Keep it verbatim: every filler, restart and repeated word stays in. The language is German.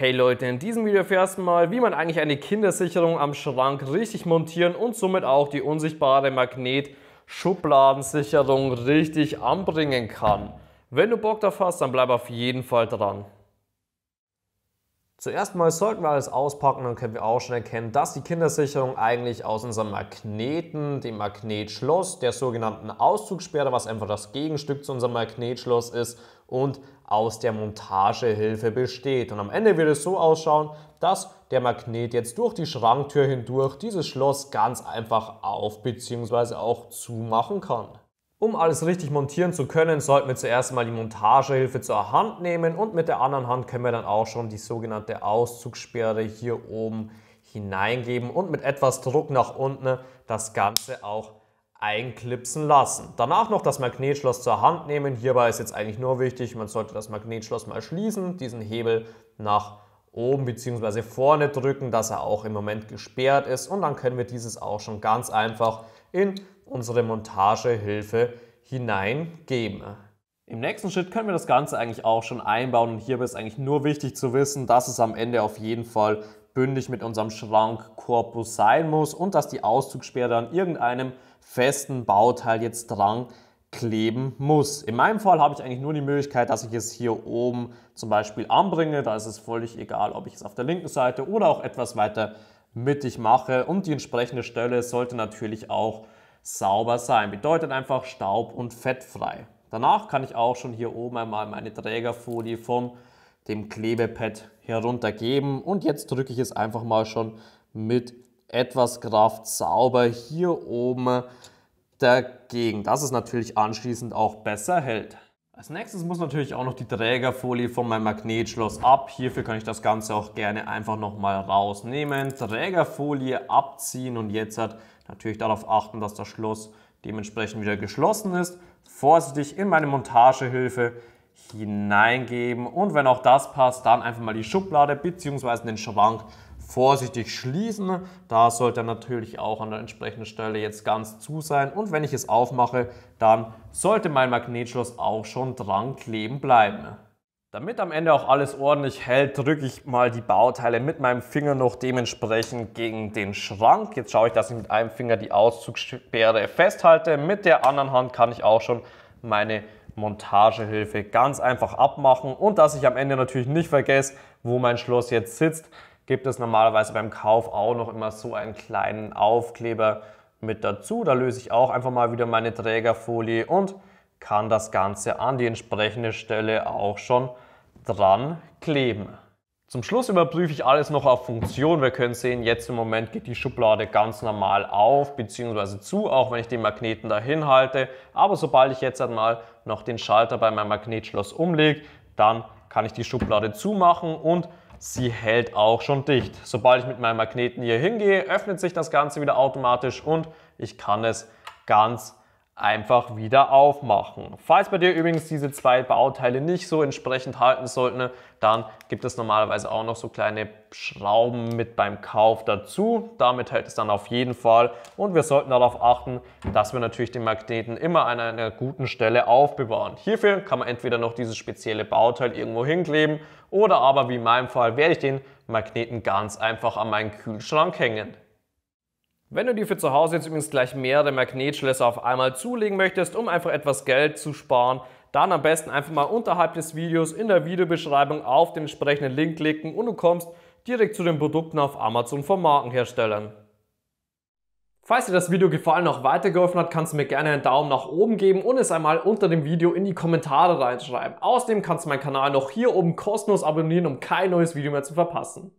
Hey Leute, in diesem Video erfährst du mal, wie man eigentlich eine Kindersicherung am Schrank richtig montieren und somit auch die unsichtbare Magnet-Schubladensicherung richtig anbringen kann. Wenn du Bock drauf hast, dann bleib auf jeden Fall dran. Zuerst mal sollten wir alles auspacken, dann können wir auch schon erkennen, dass die Kindersicherung eigentlich aus unseren Magneten, dem Magnetschloss, der sogenannten Auszugssperre, was einfach das Gegenstück zu unserem Magnetschloss ist, und aus der Montagehilfe besteht. Und am Ende wird es so ausschauen, dass der Magnet jetzt durch die Schranktür hindurch dieses Schloss ganz einfach auf- bzw. auch zumachen kann. Um alles richtig montieren zu können, sollten wir zuerst mal die Montagehilfe zur Hand nehmen und mit der anderen Hand können wir dann auch schon die sogenannte Auszugssperre hier oben hineingeben und mit etwas Druck nach unten das Ganze auch einklipsen lassen. Danach noch das Magnetschloss zur Hand nehmen. Hierbei ist jetzt eigentlich nur wichtig, man sollte das Magnetschloss mal schließen, diesen Hebel nach oben bzw. vorne drücken, dass er auch im Moment gesperrt ist, und dann können wir dieses auch schon ganz einfach in unsere Montagehilfe hineingeben. Im nächsten Schritt können wir das Ganze eigentlich auch schon einbauen, und hierbei ist eigentlich nur wichtig zu wissen, dass es am Ende auf jeden Fall bündig mit unserem Schrankkorpus sein muss und dass die Auszugssperre an irgendeinem festen Bauteil jetzt dran kleben muss. In meinem Fall habe ich eigentlich nur die Möglichkeit, dass ich es hier oben zum Beispiel anbringe, da ist es völlig egal, ob ich es auf der linken Seite oder auch etwas weiter mittig mache, und die entsprechende Stelle sollte natürlich auch sauber sein, bedeutet einfach staub- und fettfrei. Danach kann ich auch schon hier oben einmal meine Trägerfolie von dem Klebepad heruntergeben, und jetzt drücke ich es einfach mal schon mit etwas Kraft sauber hier oben dagegen, dass es natürlich anschließend auch besser hält. Als nächstes muss natürlich auch noch die Trägerfolie von meinem Magnetschloss ab. Hierfür kann ich das Ganze auch gerne einfach nochmal rausnehmen, Trägerfolie abziehen und jetzt hat natürlich darauf achten, dass das Schloss dementsprechend wieder geschlossen ist. Vorsichtig in meine Montagehilfe hineingeben und wenn auch das passt, dann einfach mal die Schublade bzw. den Schrank vorsichtig schließen. Da sollte natürlich auch an der entsprechenden Stelle jetzt ganz zu sein, und wenn ich es aufmache, dann sollte mein Magnetschloss auch schon dran kleben bleiben. Damit am Ende auch alles ordentlich hält, drücke ich mal die Bauteile mit meinem Finger noch dementsprechend gegen den Schrank. Jetzt schaue ich, dass ich mit einem Finger die Auszugssperre festhalte. Mit der anderen Hand kann ich auch schon meine Montagehilfe ganz einfach abmachen. Und dass ich am Ende natürlich nicht vergesse, wo mein Schloss jetzt sitzt, gibt es normalerweise beim Kauf auch noch immer so einen kleinen Aufkleber mit dazu. Da löse ich auch einfach mal wieder meine Trägerfolie und kann das Ganze an die entsprechende Stelle auch schon dran kleben. Zum Schluss überprüfe ich alles noch auf Funktion. Wir können sehen, jetzt im Moment geht die Schublade ganz normal auf bzw. zu, auch wenn ich den Magneten dahin halte. Aber sobald ich jetzt einmal noch den Schalter bei meinem Magnetschloss umlege, dann kann ich die Schublade zumachen und sie hält auch schon dicht. Sobald ich mit meinem Magneten hier hingehe, öffnet sich das Ganze wieder automatisch und ich kann es ganz einfach wieder aufmachen. Falls bei dir übrigens diese zwei Bauteile nicht so entsprechend halten sollten, dann gibt es normalerweise auch noch so kleine Schrauben mit beim Kauf dazu. Damit hält es dann auf jeden Fall, und wir sollten darauf achten, dass wir natürlich den Magneten immer an einer guten Stelle aufbewahren. Hierfür kann man entweder noch dieses spezielle Bauteil irgendwo hinkleben oder aber wie in meinem Fall werde ich den Magneten ganz einfach an meinen Kühlschrank hängen. Wenn du dir für zu Hause jetzt übrigens gleich mehrere Magnetschlösser auf einmal zulegen möchtest, um einfach etwas Geld zu sparen, dann am besten einfach mal unterhalb des Videos in der Videobeschreibung auf den entsprechenden Link klicken und du kommst direkt zu den Produkten auf Amazon von Markenherstellern. Falls dir das Video gefallen und auch weitergeholfen hat, kannst du mir gerne einen Daumen nach oben geben und es einmal unter dem Video in die Kommentare reinschreiben. Außerdem kannst du meinen Kanal noch hier oben kostenlos abonnieren, um kein neues Video mehr zu verpassen.